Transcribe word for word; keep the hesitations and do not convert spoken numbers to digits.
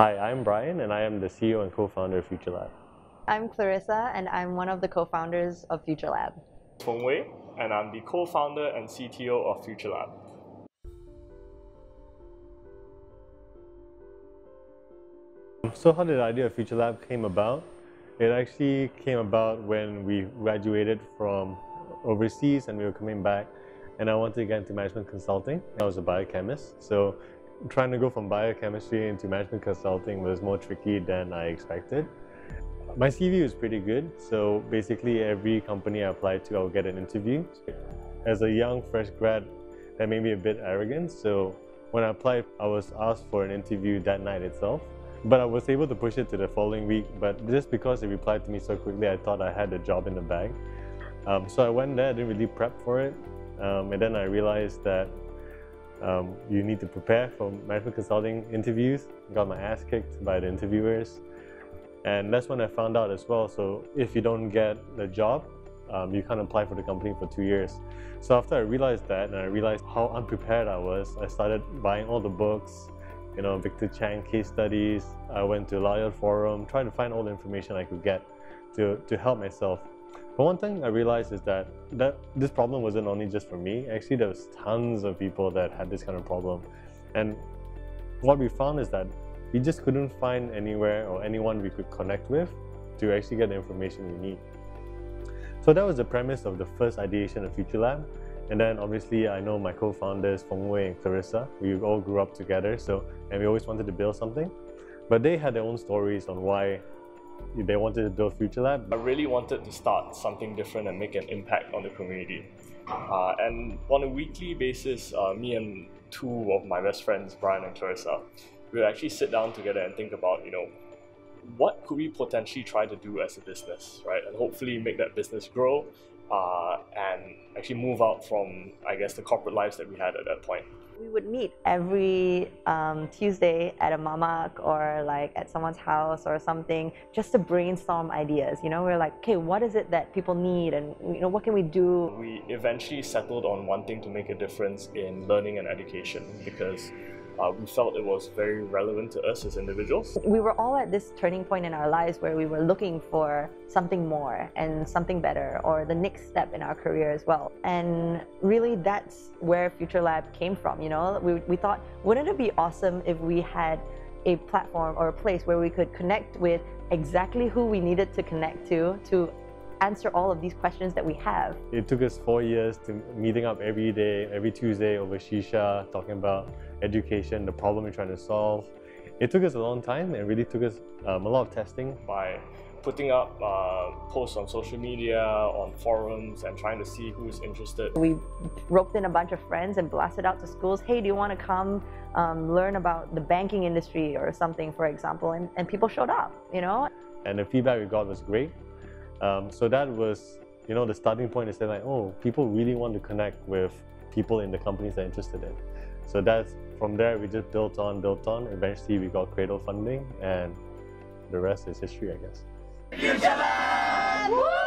Hi, I'm Brian, and I am the C E O and co-founder of FutureLab. I'm Clarissa, and I'm one of the co-founders of FutureLab. Feng Wei, and I'm the co-founder and C T O of FutureLab. So how did the idea of FutureLab came about? It actually came about when we graduated from overseas and we were coming back, and I wanted to get into management consulting. I was a biochemist, so trying to go from biochemistry into management consulting was more tricky than I expected. My C V was pretty good, so basically every company I applied to, I would get an interview. As a young, fresh grad, that made me a bit arrogant, so when I applied, I was asked for an interview that night itself. But I was able to push it to the following week, but just because they replied to me so quickly, I thought I had a job in the bag. Um, so I went there, I didn't really prep for it, um, and then I realized that Um, you need to prepare for management consulting interviews. Got my ass kicked by the interviewers, and that's when I found out as well. So if you don't get the job, um, you can't apply for the company for two years. So after I realized that, and I realized how unprepared I was, I started buying all the books, you know, Victor Chang case studies. I went to Lawyer Forum, trying to find all the information I could get to to help myself. But one thing I realized is that, that this problem wasn't only just for me. Actually, there was tons of people that had this kind of problem. And what we found is that we just couldn't find anywhere or anyone we could connect with to actually get the information we need. So that was the premise of the first ideation of FutureLab. And then obviously I know my co-founders, Feng Wei and Clarissa. We all grew up together, so, and we always wanted to build something. But they had their own stories on why they wanted to build FutureLab. I really wanted to start something different and make an impact on the community. Uh, and on a weekly basis, uh, me and two of my best friends, Brian and Clarissa, we would actually sit down together and think about, you know, what could we potentially try to do as a business, right? And hopefully make that business grow uh, and actually move out from, I guess, the corporate lives that we had at that point. We would meet every um, Tuesday at a mamak or like at someone's house or something, just to brainstorm ideas. You know, we we're like, okay, what is it that people need, and you know, what can we do? We eventually settled on wanting to make a difference in learning and education because uh, we felt it was very relevant to us as individuals. We were all at this turning point in our lives where we were looking for something more and something better, or the next step in our career as well. And really, that's where FutureLab came from. You know, we, we thought, wouldn't it be awesome if we had a platform or a place where we could connect with exactly who we needed to connect to to answer all of these questions that we have. It took us four years to meeting up every day, every Tuesday over Shisha, talking about education, the problem we're trying to solve. It took us a long time. It really took us um, a lot of testing. By putting up uh, posts on social media, on forums, and trying to see who's interested. We roped in a bunch of friends and blasted out to schools, hey, do you want to come um, learn about the banking industry or something, for example, and, and people showed up, you know? And the feedback we got was great. Um, so that was, you know, the starting point is that like, oh, people really want to connect with people in the companies they're interested in. So that's, from there, we just built on, built on. Eventually, we got Cradle funding, and the rest is history, I guess. FutureLab!